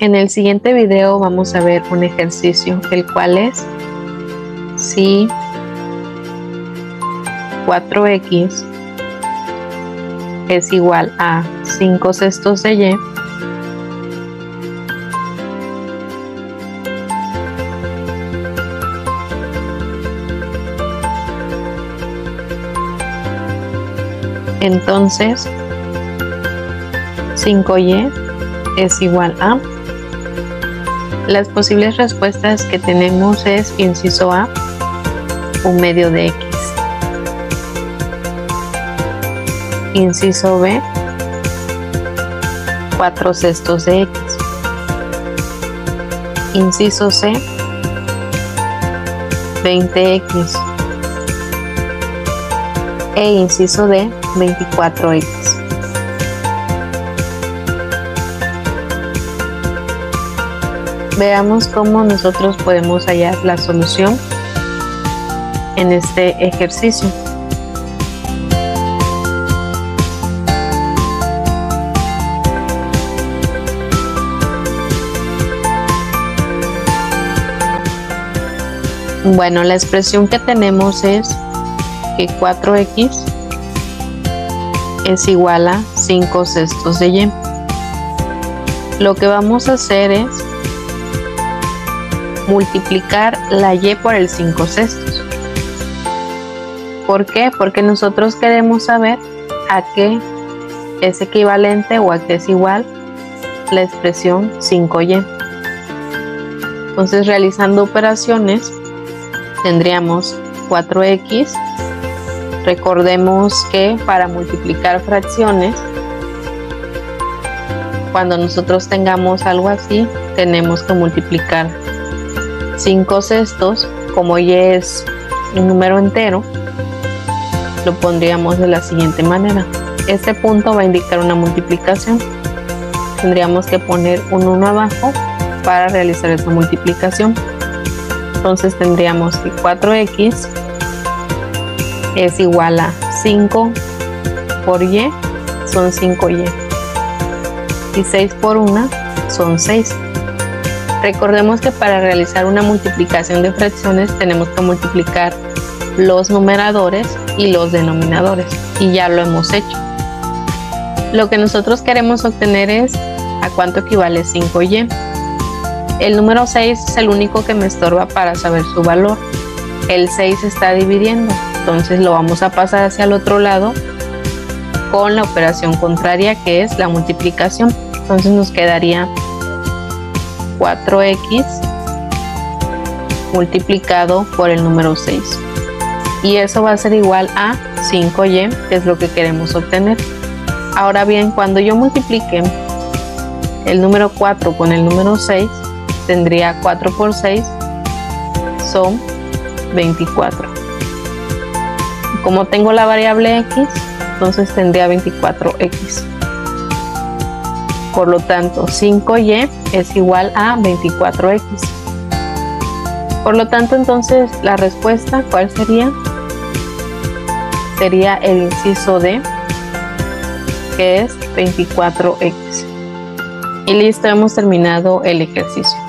En el siguiente video vamos a ver un ejercicio, el cual es si 4x es igual a 5 sextos de y, entonces 5y es igual a... Las posibles respuestas que tenemos es inciso A, 1/2 de x, inciso B, 4/6 de x, inciso C, 20x e inciso D, 24x. Veamos cómo nosotros podemos hallar la solución en este ejercicio. Bueno, la expresión que tenemos es que 4x es igual a 5 sextos de y. Lo que vamos a hacer es multiplicar la y por el 5 sextos. ¿Por qué? Porque nosotros queremos saber a qué es equivalente o a qué es igual la expresión 5y. Entonces, realizando operaciones, tendríamos 4x. Recordemos que para multiplicar fracciones, cuando nosotros tengamos algo así, tenemos que multiplicar 5 sextos, como y es un número entero, lo pondríamos de la siguiente manera. Este punto va a indicar una multiplicación. Tendríamos que poner un 1 abajo para realizar esta multiplicación. Entonces tendríamos que 4x es igual a 5 por y, son 5y. Y 6 por 1 son 6. Recordemos que para realizar una multiplicación de fracciones tenemos que multiplicar los numeradores y los denominadores, y ya lo hemos hecho. Lo que nosotros queremos obtener es a cuánto equivale 5y. El número 6 es el único que me estorba para saber su valor. El 6 se está dividiendo, entonces lo vamos a pasar hacia el otro lado con la operación contraria, que es la multiplicación. Entonces nos quedaría 4x multiplicado por el número 6, y eso va a ser igual a 5y, que es lo que queremos obtener. Ahora bien, cuando yo multiplique el número 4 con el número 6, tendría 4 por 6 son 24. Como tengo la variable x, entonces tendría 24x. Por lo tanto, 5y es igual a 24x. Por lo tanto, entonces, la respuesta, ¿cuál sería? Sería el inciso D, que es 24x. Y listo, hemos terminado el ejercicio.